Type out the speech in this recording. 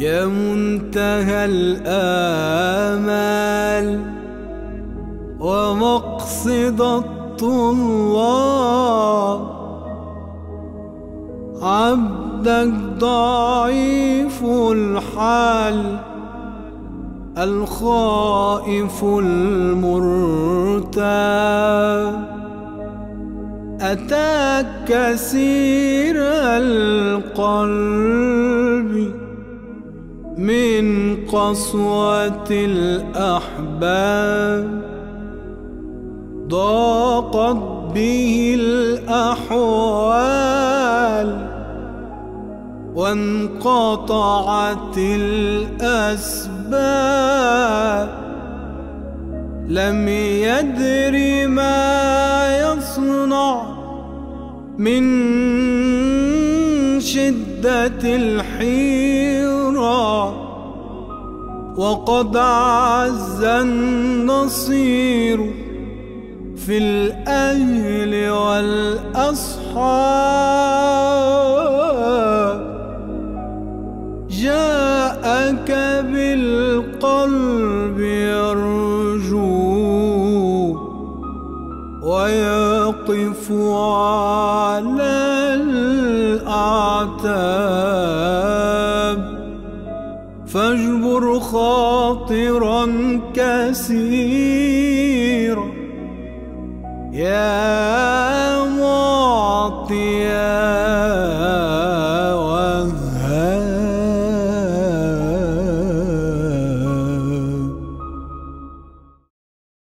يا منتهى الآمال ومقصد الطلاب، عبدك ضعيف الحال الخائف المرتاب، أتاك كسير القلب من قسوة الأحباب، ضاقت به الأحوال وانقطعت الأسباب، لم يدر ما يصنع من شدة الحيرة، وقد عز النصير في الأهل والأصحاب، جاءك بالقلب ويقف على الأعتاب، فاجبر خاطرا كثيرا يا